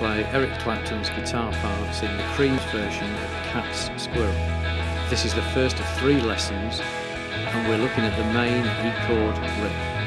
play Eric Clapton's guitar parts in the Cream's version of Cat's Squirrel. This is the first of 3 lessons, and we're looking at the main E chord riff.